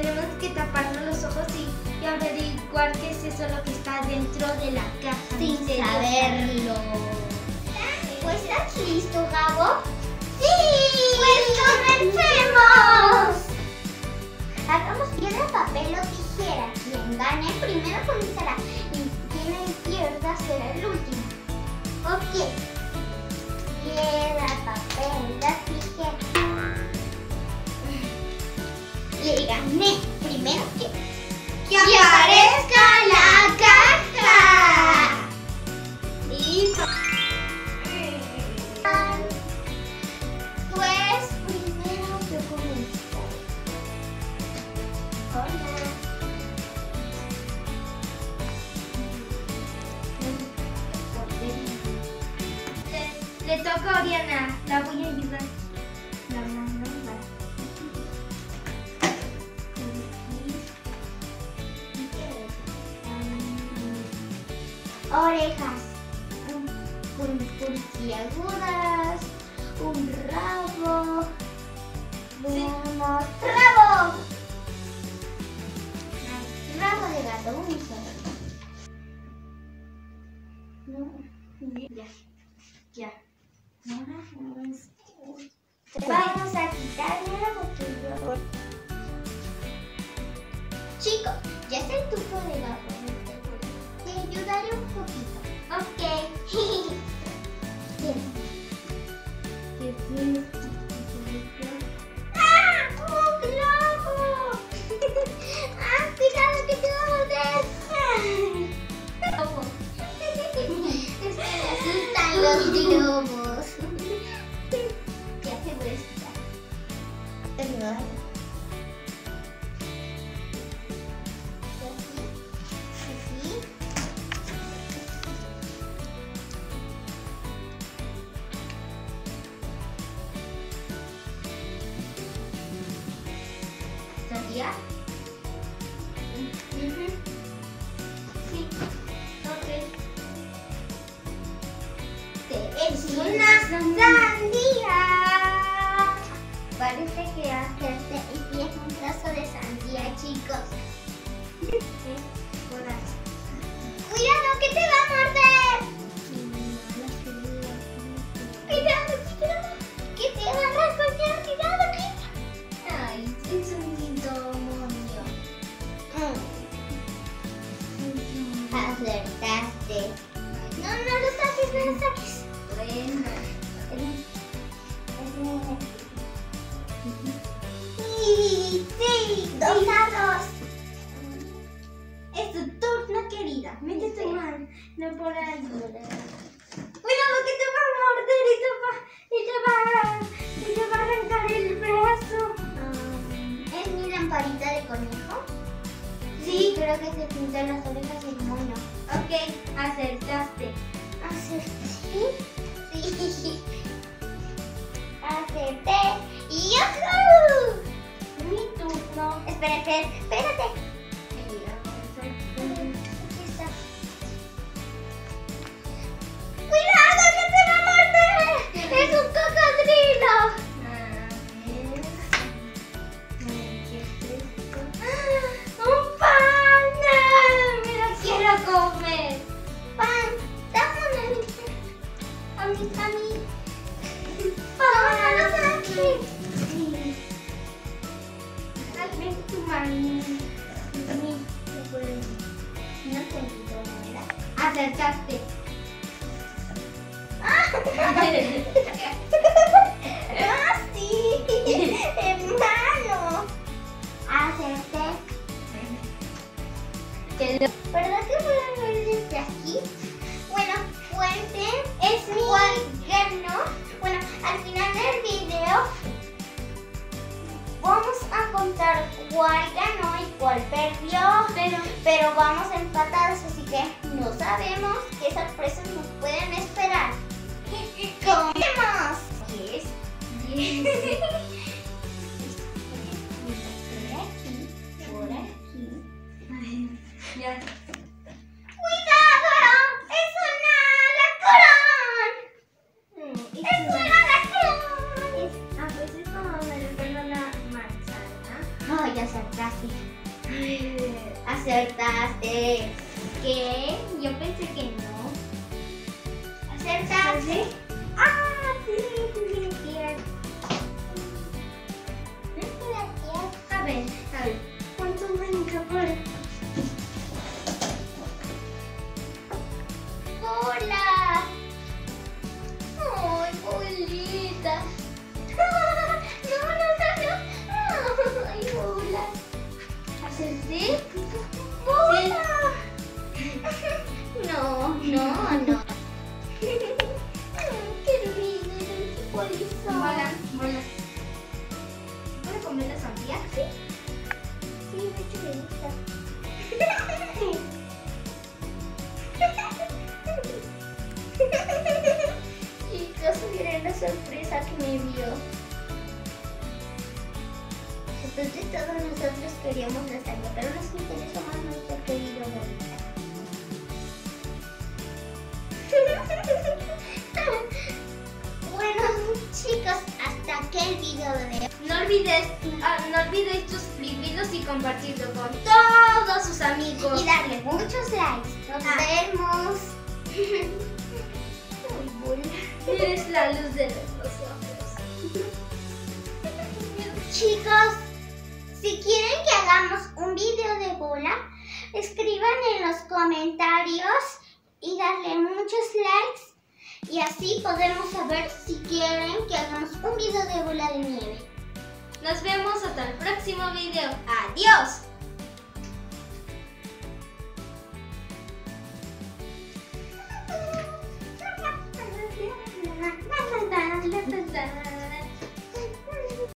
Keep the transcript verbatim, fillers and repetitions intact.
tenemos que taparnos los ojos y, y averiguar qué es eso lo que está dentro de la caja. Sin saberlo. Pues estás listo, Gabo. ¡Sí! ¡Pues comencemos! Hagamos piedra, papel o tijera. Quien gane primero comenzará. Y quien pierda será el último. Ok. Piedra, papel, la tijera. Le gané. Primero que, que aparezca la caja. Listo. Pues primero yo comienzo. Hola. Le toca a Oriana, la voy a ayudar. La mando para aquí. Orejas. Un puntiagudas. Un rabo. Veamos. Sí. ¡Rabo! Rabo de gato, un solo. No. Ya. Ya. Vamos a quitarle la botella. Chico, ya es el turno de la botella. Te ayudaré un poquito. Ok. Bien. ¡Ah! ¡Un globo! ¡Ah! ¡Cuidado que te lo botes! ¡Globo! ¡Asustan los globos! ¿Ya? Uh-huh. Sí. Ok. Te es una sandía. Parece que hacerte y es un trazo de sandía, chicos. ¿Sí? ¡Cuidado que te va a morder! ¡Cuidado, cuidado! ¡Que te va a rasguñar! ¡Cuidado, cuidado! ¡Ay, es un acertaste! No, no lo saques, no lo saques. Bueno. Sí, sí, dos a dos. Es tu turno, querida. Mete tu mano, no por ahí. Mira lo que te va a morder y te va, y te va, y te va a arrancar el brazo. ¿Es mi lamparita de conejo? Sí, creo que se pintan las orejas del mono. Ok, acertaste. ¿Acerté? Sí. Acerté. ¡Yujú! Mi turno. Espera, espera, espérate. ¿Qué está? ¡Cuidado que te va a morder! ¡Es un cocodrilo! Acertaste. ¡Ah! ¡Ah, sí! ¡Hermano! Acerté. ¿Verdad que pueden ver desde aquí? Bueno, fuerte es mi ganó. Bueno, al final del video vamos a contar cuál ganó y cuál perdió. Pero, pero vamos empatados, así que no sabemos qué sorpresas nos pueden esperar. ¡Comemos! Yes, yes. Por aquí, por aquí. Ay, ya. ¡Cuidado! ¡Es una alacrón! Mm, ¡Es una alacrón! A veces como me recuerdo la manzana. Ay, Ay, acertaste. Ay, acertaste. ¿Qué? Yo pensé que no. ¿Acertaste? ¡Ah! Sí, sí, sí. A ver, a ver. ¿Cuánto me encanta? ¡Hola! ¡Ay, bolita! No, no, no, no. ¡Ay, hola! ¿Haces así? ¡Hola! No, no, no. ¡Qué lindo! ¡Qué polizón! Hola, hola. ¿Puedo comer la sandía? Sí. Sí, de hecho me gusta. Chicos, miren la sorpresa que me dio. Entonces todos nosotros queríamos lasaña, pero nos interesó más nuestro querido bolita. Bueno, chicos, hasta aquí el video de hoy. No olvides, uh, no olvides suscribiros y compartirlo con todos sus amigos. Y darle muchos likes. Nos vemos. Eres la luz de nuestros ojos. Chicos, si quieren que hagamos un video de bola, escriban en los comentarios y darle muchos likes. Y así podemos saber si quieren que hagamos un video de bola de nieve. Nos vemos hasta el próximo video. ¡Adiós!